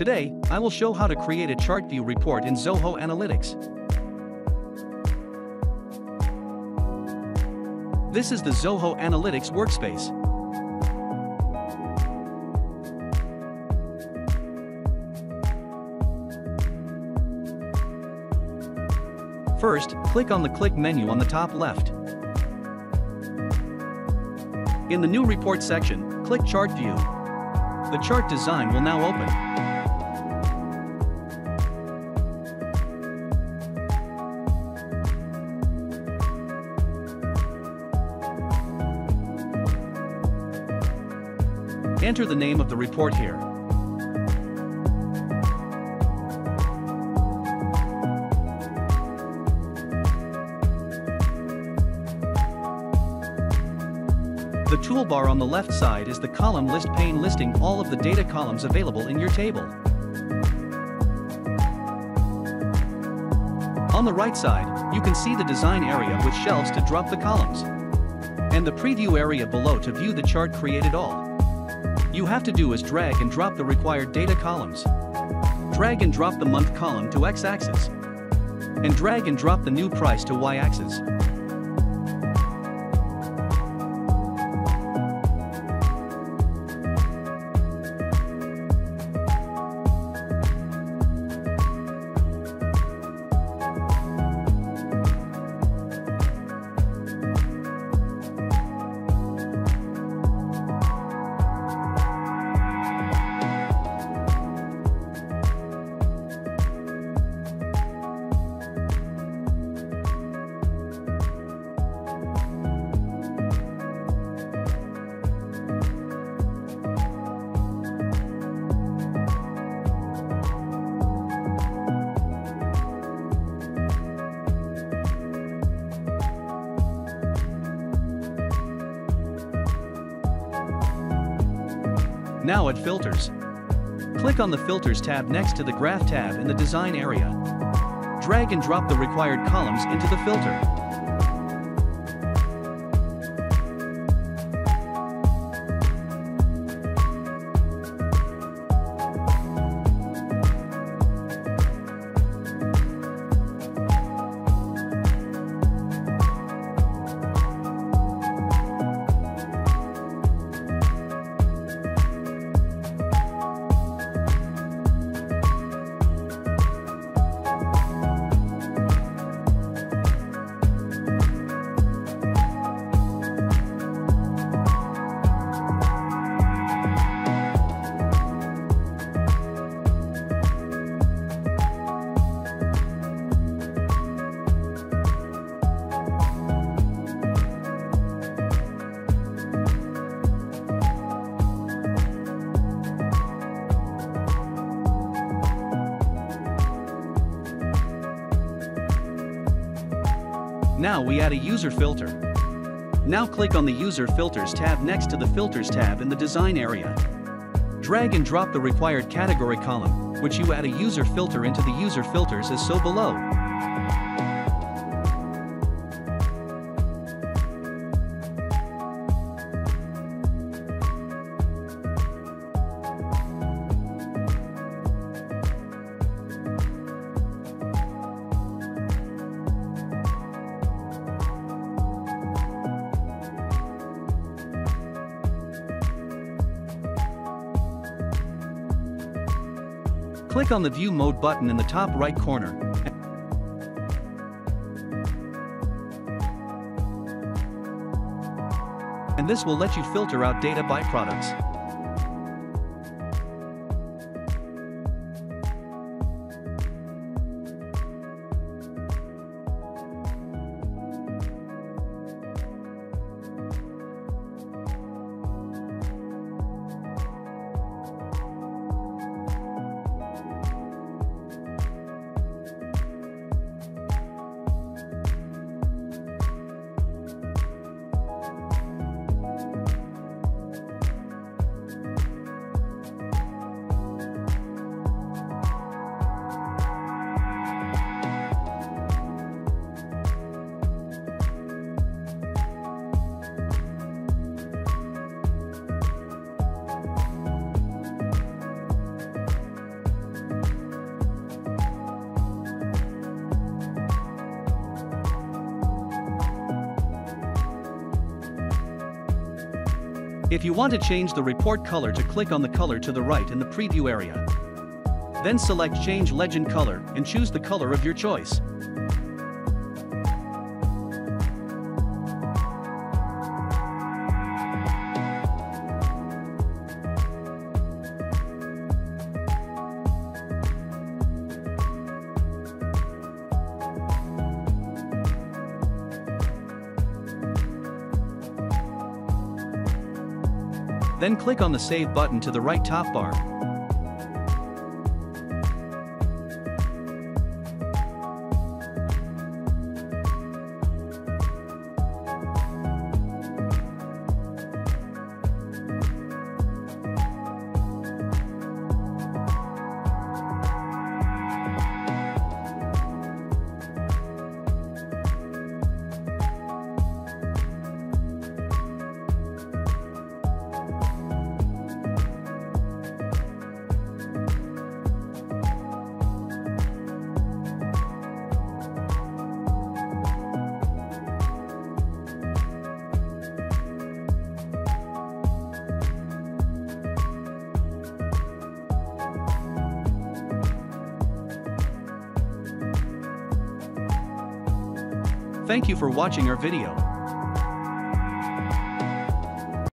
Today, I will show how to create a chart view report in Zoho Analytics. This is the Zoho Analytics workspace. First, click on the Click menu on the top left. In the New Report section, click Chart View. The chart design will now open. Enter the name of the report here. The toolbar on the left side is the column list pane listing all of the data columns available in your table. On the right side, you can see the design area with shelves to drop the columns, and the preview area below to view the chart created all. You have to do is drag and drop the required data columns. Drag and drop the month column to x-axis, and drag and drop the new price to y-axis. Now at Filters. Click on the Filters tab next to the Graph tab in the Design area. Drag and drop the required columns into the filter. Now we add a user filter. Now click on the User Filters tab next to the Filters tab in the Design area. Drag and drop the required category column, which you add a user filter into the user filters as so below. Click on the View Mode button in the top right corner, and this will let you filter out data by products. If you want to change the report color to click on the color to the right in the preview area. Then select Change Legend Color and choose the color of your choice. Then click on the Save button to the right top bar. Thank you for watching our video.